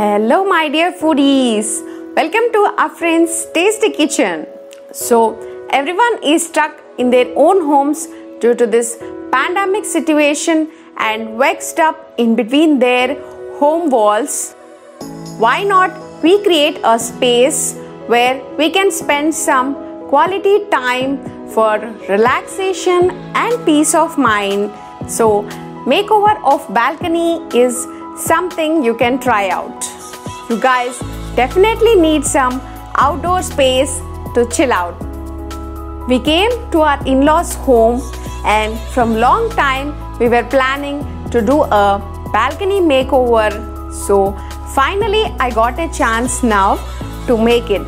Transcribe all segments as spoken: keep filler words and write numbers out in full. Hello my dear foodies, welcome to Afreen's Tasty Kitchen. So everyone is stuck in their own homes due to this pandemic situation and vexed up in between their home walls. Why not we create a space where we can spend some quality time for relaxation and peace of mind. So makeover of balcony is something you can try out. You guys definitely need some outdoor space to chill out. We came to our in-laws home and from long time we were planning to do a balcony makeover. So finally I got a chance now to make it.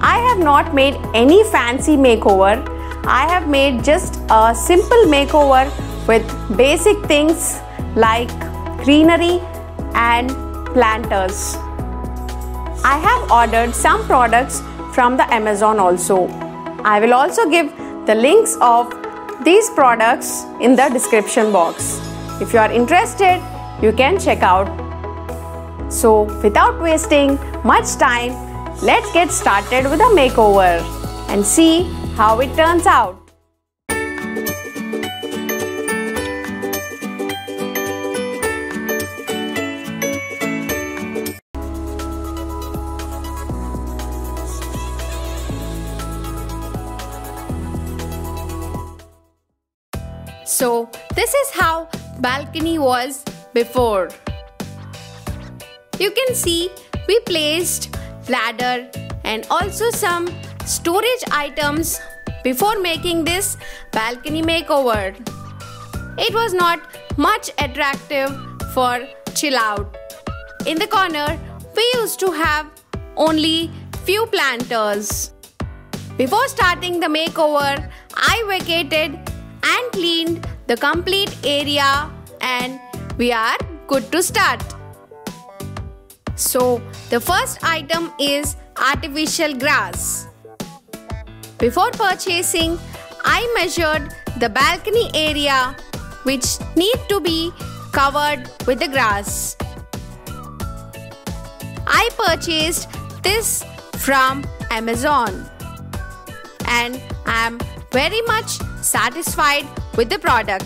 I have not made any fancy makeover. I have made just a simple makeover with basic things like greenery and planters. I have ordered some products from the Amazon also. I will also give the links of these products in the description box. If you are interested, you can check out. So without wasting much time, let's get started with a makeover and see how it turns out. So this is how balcony was before. You can see we placed ladder and also some storage items before making this balcony makeover. It was not much attractive for chill out. In the corner we used to have only few planters. Before starting the makeover, I vacated and cleaned the complete area and we are good to start. So the first item is artificial grass. Before purchasing, I measured the balcony area which need to be covered with the grass. I purchased this from Amazon and I am very much satisfied with the product.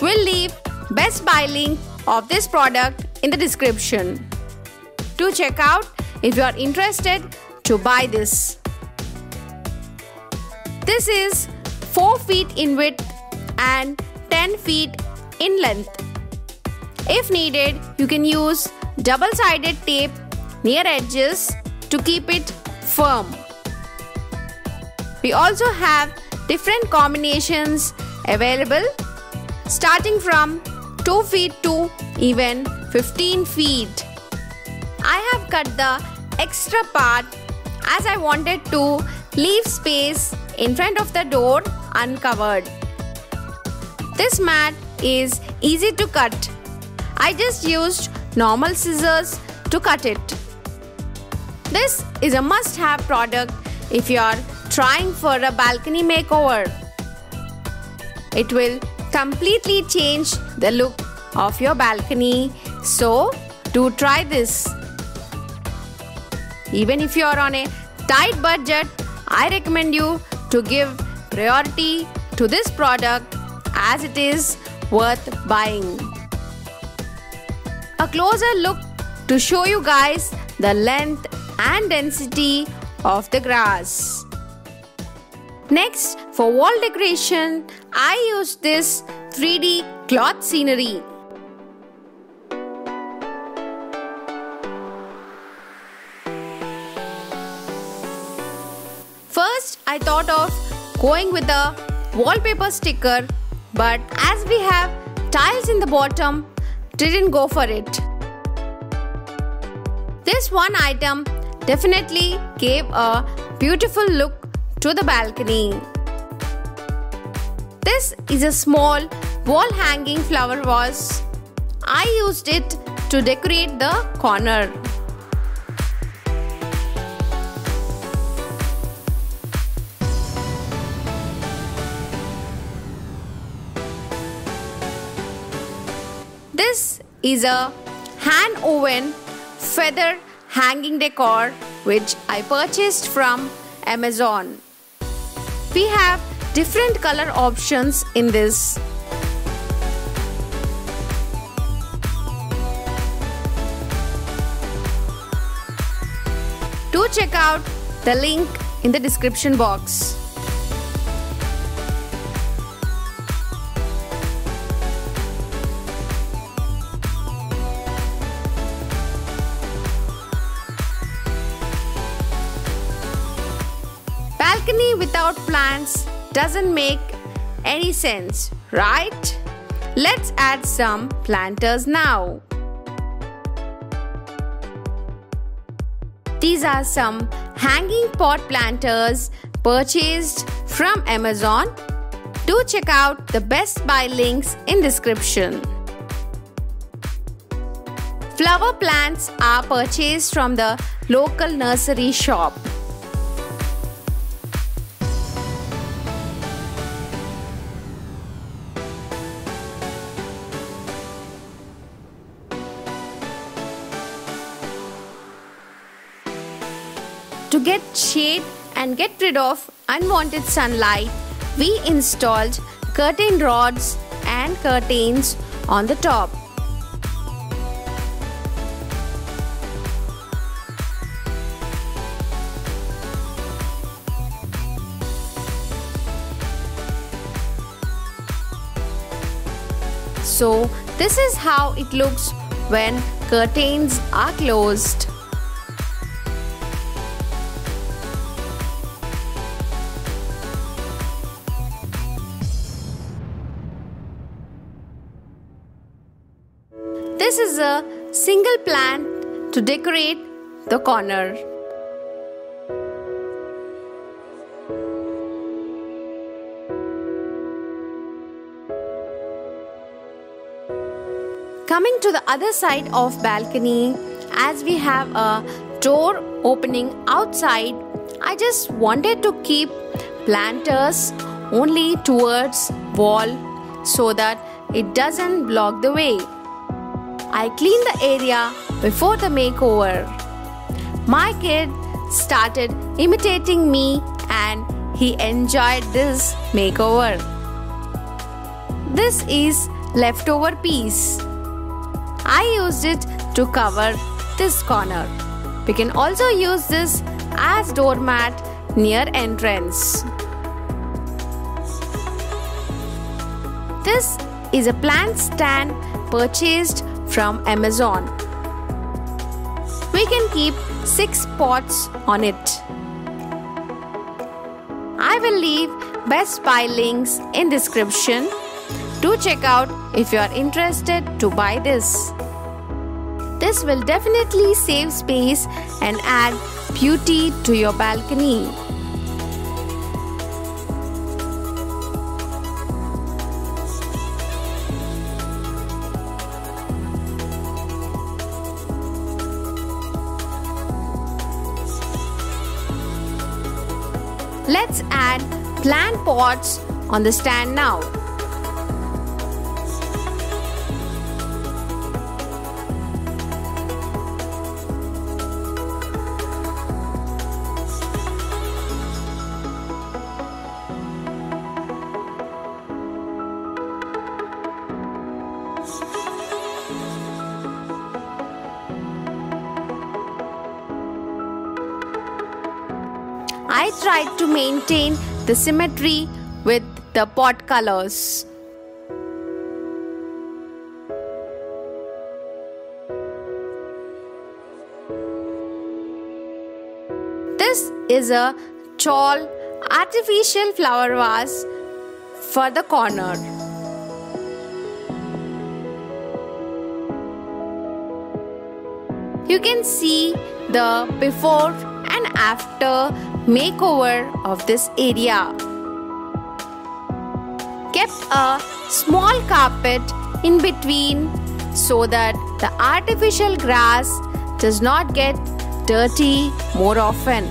We'll leave Best Buy link of this product in the description to check out if you are interested to buy this. This is four feet in width and ten feet in length. If needed, you can use double-sided tape near edges to keep it firm. We also have different combinations available starting from two feet to even fifteen feet. I have cut the extra part as I wanted to leave space in front of the door uncovered. This mat is easy to cut. I just used normal scissors to cut it. This is a must-have product if you are trying for a balcony makeover. It will completely change the look of your balcony, so do try this. Even if you are on a tight budget, I recommend you to give priority to this product as it is worth buying. A closer look to show you guys the length and density of the grass. Next, for wall decoration, I used this three D cloth scenery. First, I thought of going with a wallpaper sticker, but as we have tiles in the bottom, didn't go for it. This one item definitely gave a beautiful look to the balcony. This is a small wall hanging flower vase. I used it to decorate the corner. This is a hand woven feather hanging decor which I purchased from Amazon. We have different color options in this. Do check out the link in the description box. Balcony without plants doesn't make any sense, right? Let's add some planters now. These are some hanging pot planters purchased from Amazon. Do check out the Best Buy links in description. Flower plants are purchased from the local nursery shop. To get shade and get rid of unwanted sunlight, we installed curtain rods and curtains on the top. So, this is how it looks when curtains are closed. This is a single plant to decorate the corner. Coming to the other side of balcony, as we have a door opening outside, I just wanted to keep planters only towards wall so that it doesn't block the way. I cleaned the area before the makeover. My kid started imitating me and he enjoyed this makeover. This is leftover piece. I used it to cover this corner. We can also use this as doormat near entrance. This is a plant stand purchased from Amazon. We can keep six pots on it. I will leave Best Buy links in description. Do check out if you are interested to buy this. This will definitely save space and add beauty to your balcony. Let's add plant pots on the stand now. I tried to maintain the symmetry with the pot colors. This is a tall artificial flower vase for the corner. You can see the before and after makeover of this area. Kept a small carpet in between so that the artificial grass does not get dirty more often.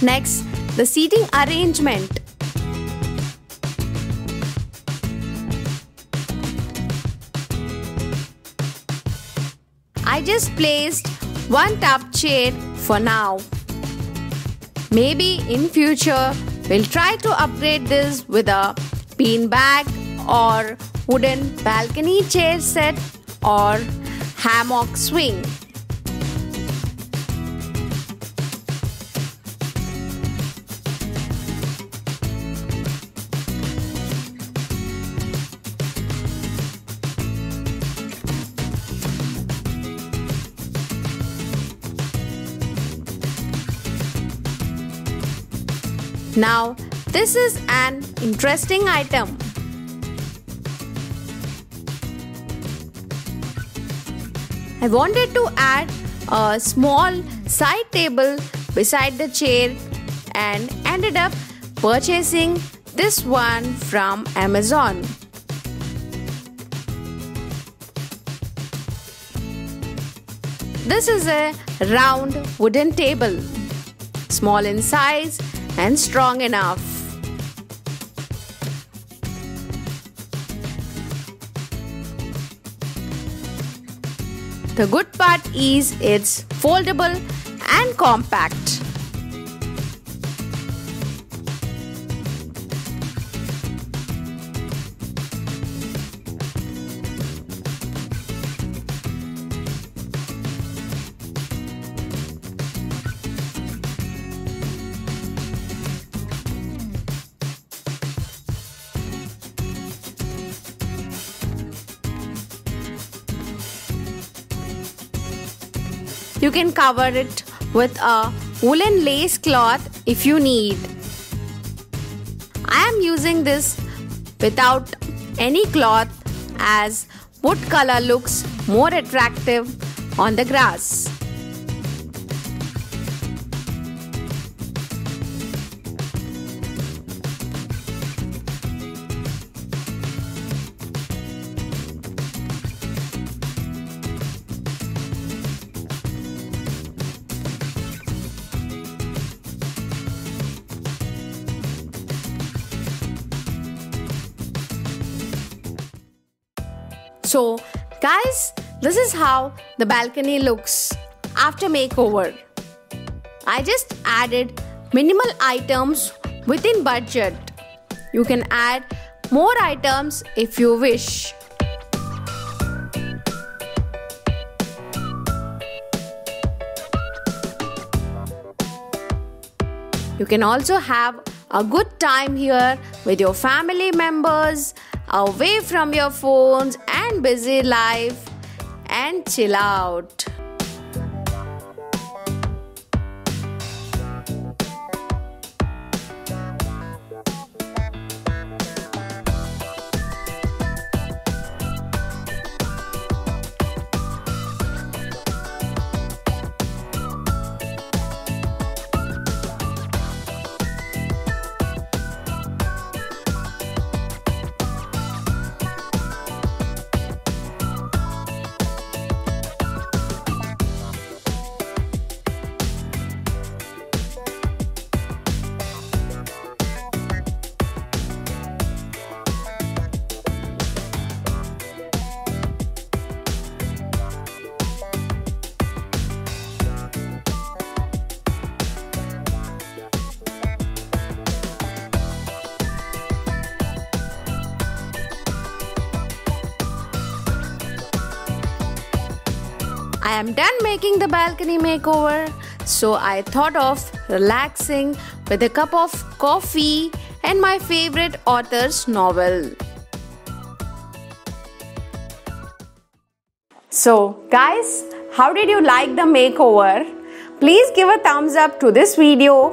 Next, the seating arrangement. I just placed one tub shade for now. Maybe in future we'll try to upgrade this with a bean bag or wooden balcony chair set or hammock swing. Now, this is an interesting item. I wanted to add a small side table beside the chair and ended up purchasing this one from Amazon. This is a round wooden table, small in size and strong enough. The good part is it's foldable and compact. You can cover it with a woolen lace cloth if you need. I am using this without any cloth as wood color looks more attractive on the grass. So guys, this is how the balcony looks after makeover. I just added minimal items within budget. You can add more items if you wish. You can also have a good time here with your family members, away from your phones and busy life, and chill out. I am done making the balcony makeover, so I thought of relaxing with a cup of coffee and my favorite author's novel. So guys, how did you like the makeover? Please give a thumbs up to this video.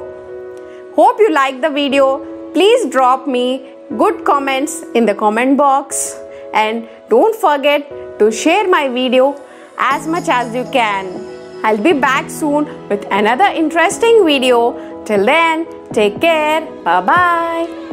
Hope you liked the video. Please drop me good comments in the comment box and don't forget to share my video as much as you can. I'll be back soon with another interesting video. Till then, take care. Bye bye.